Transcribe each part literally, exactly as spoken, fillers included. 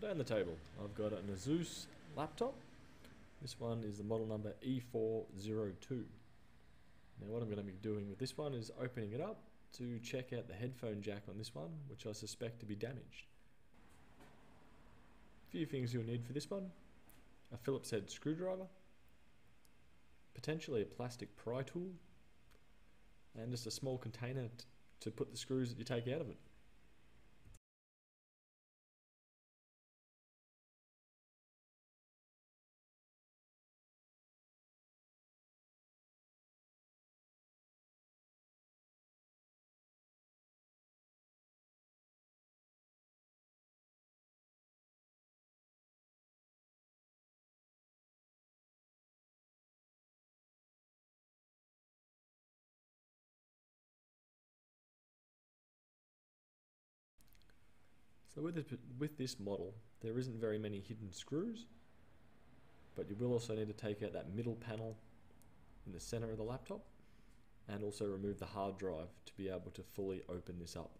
Today on the table, I've got an Asus laptop. This one is the model number E four oh two. Now what I'm going to be doing with this one is opening it up to check out the headphone jack on this one, which I suspect to be damaged. A few things you'll need for this one: a Phillips head screwdriver, potentially a plastic pry tool, and just a small container to put the screws that you take out of it. So with this, with this model, there isn't very many hidden screws, but you will also need to take out that middle panel in the center of the laptop and also remove the hard drive to be able to fully open this up.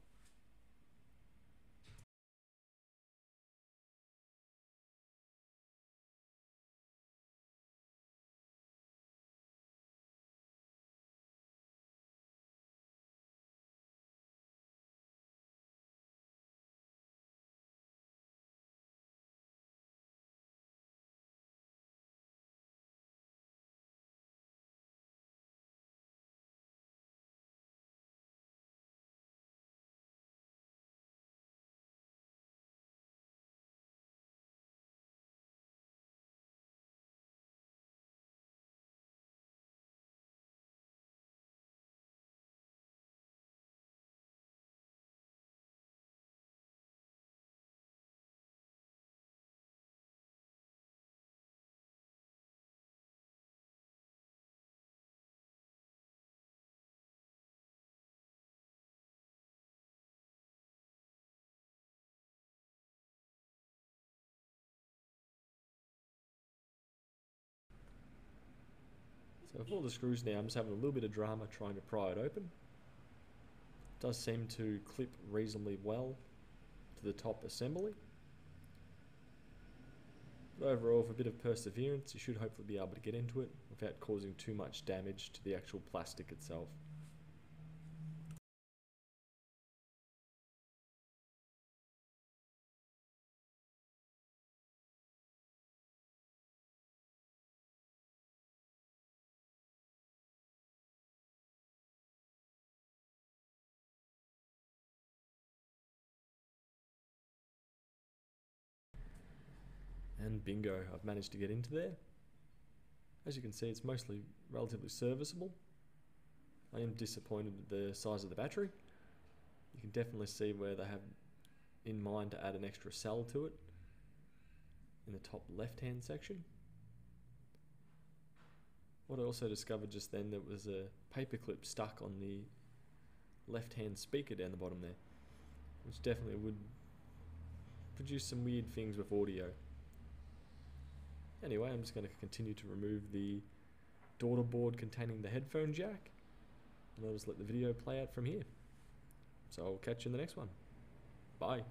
So with all the screws now, I'm just having a little bit of drama trying to pry it open. It does seem to clip reasonably well to the top assembly. But overall, with a bit of perseverance, you should hopefully be able to get into it without causing too much damage to the actual plastic itself. And bingo, I've managed to get into there. As you can see, it's mostly relatively serviceable. I am disappointed with the size of the battery. You can definitely see where they have in mind to add an extra cell to it in the top left-hand section. What I also discovered just then, there was a paperclip stuck on the left-hand speaker down the bottom there, which definitely would produce some weird things with audio. Anyway, I'm just going to continue to remove the daughter board containing the headphone jack, and I'll just let the video play out from here. So I'll catch you in the next one. Bye.